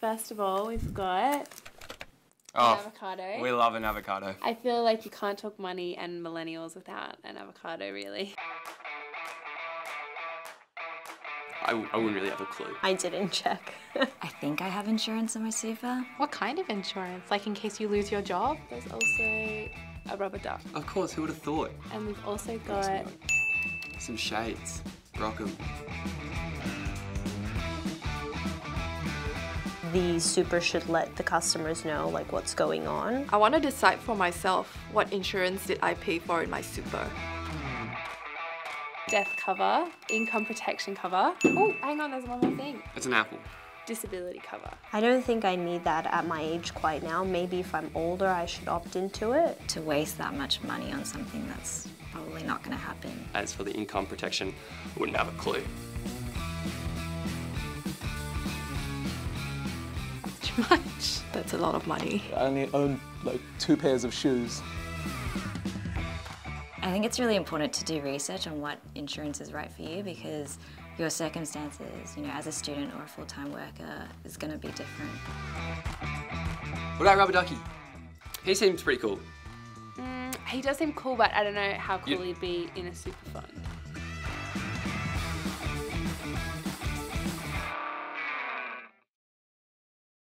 First of all, we've got an avocado. We love an avocado. I feel like you can't talk money and millennials without an avocado, really. I wouldn't really have a clue. I didn't check. I think I have insurance in my safer. What kind of insurance? Like in case you lose your job? There's also a rubber duck. Of course, who would have thought? And we've also got some shades. Rock 'em. The super should let the customers know like what's going on. I want to decide for myself what insurance did I pay for in my super. Death cover, income protection cover. Oh, hang on, there's one more thing. It's an apple. Disability cover. I don't think I need that at my age quite now. Maybe if I'm older, I should opt into it. To waste that much money on something that's probably not going to happen. As for the income protection, I wouldn't have a clue. Much. That's a lot of money. I only own like 2 pairs of shoes. I think it's really important to do research on what insurance is right for you because your circumstances, you know, as a student or a full-time worker is going to be different. What about Rubber Ducky? He seems pretty cool. He does seem cool, but I don't know how cool he'd be in a super fund.